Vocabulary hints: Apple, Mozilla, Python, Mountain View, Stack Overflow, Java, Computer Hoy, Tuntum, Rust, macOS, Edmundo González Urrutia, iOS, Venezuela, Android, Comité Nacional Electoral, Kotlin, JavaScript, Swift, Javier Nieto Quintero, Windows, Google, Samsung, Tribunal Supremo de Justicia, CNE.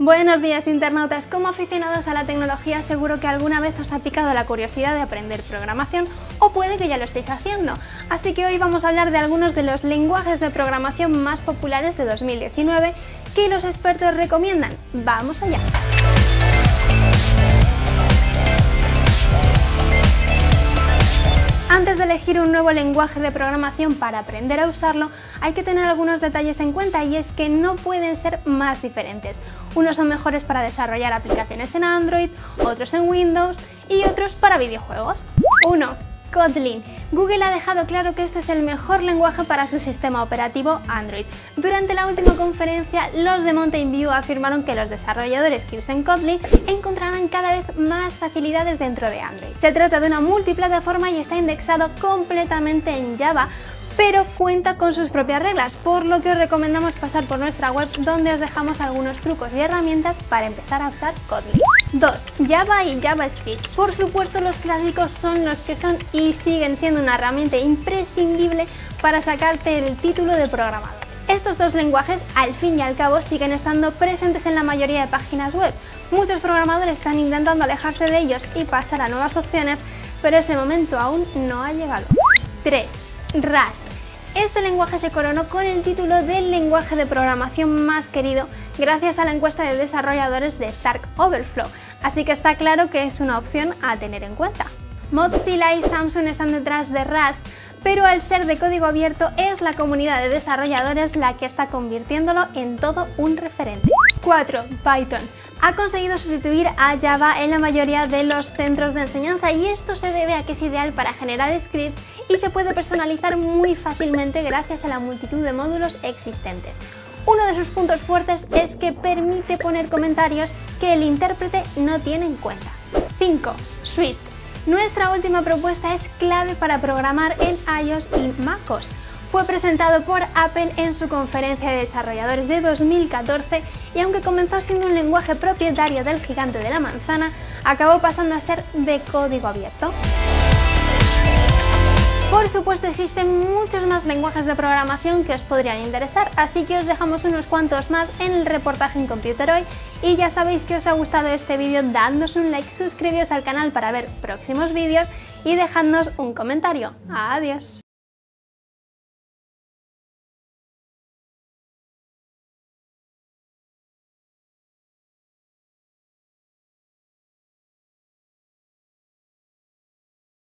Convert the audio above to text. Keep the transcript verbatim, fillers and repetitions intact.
Buenos días internautas, como aficionados a la tecnología seguro que alguna vez os ha picado la curiosidad de aprender programación o puede que ya lo estéis haciendo, así que hoy vamos a hablar de algunos de los lenguajes de programación más populares de dos mil diecinueve que los expertos recomiendan. ¡Vamos allá! Antes de elegir un nuevo lenguaje de programación para aprender a usarlo, hay que tener algunos detalles en cuenta y es que no pueden ser más diferentes. Unos son mejores para desarrollar aplicaciones en Android, otros en Windows y otros para videojuegos. uno. Kotlin. Google ha dejado claro que este es el mejor lenguaje para su sistema operativo Android. Durante la última conferencia, los de Mountain View afirmaron que los desarrolladores que usen Kotlin encontrarán cada vez más facilidades dentro de Android. Se trata de una multiplataforma y está indexado completamente en Java, pero cuenta con sus propias reglas, por lo que os recomendamos pasar por nuestra web donde os dejamos algunos trucos y herramientas para empezar a usar Kotlin. dos. Java y JavaScript. Por supuesto, los clásicos son los que son y siguen siendo una herramienta imprescindible para sacarte el título de programador. Estos dos lenguajes, al fin y al cabo, siguen estando presentes en la mayoría de páginas web. Muchos programadores están intentando alejarse de ellos y pasar a nuevas opciones, pero ese momento aún no ha llegado. tres. Rust. Este lenguaje se coronó con el título del lenguaje de programación más querido gracias a la encuesta de desarrolladores de Stack Overflow, así que está claro que es una opción a tener en cuenta. Mozilla y Samsung están detrás de Rust, pero al ser de código abierto es la comunidad de desarrolladores la que está convirtiéndolo en todo un referente. cuatro. Python. Ha conseguido sustituir a Java en la mayoría de los centros de enseñanza y esto se debe a que es ideal para generar scripts y se puede personalizar muy fácilmente gracias a la multitud de módulos existentes. Uno de sus puntos fuertes es que permite poner comentarios que el intérprete no tiene en cuenta. cinco. Swift. Nuestra última propuesta es clave para programar en iOS y macOS. Fue presentado por Apple en su conferencia de desarrolladores de dos mil catorce y aunque comenzó siendo un lenguaje propietario del gigante de la manzana, acabó pasando a ser de código abierto. Por supuesto existen muchos más lenguajes de programación que os podrían interesar, así que os dejamos unos cuantos más en el reportaje en Computer Hoy. Y ya sabéis, si os ha gustado este vídeo, dadnos un like, suscribiros al canal para ver próximos vídeos y dejadnos un comentario. ¡Adiós!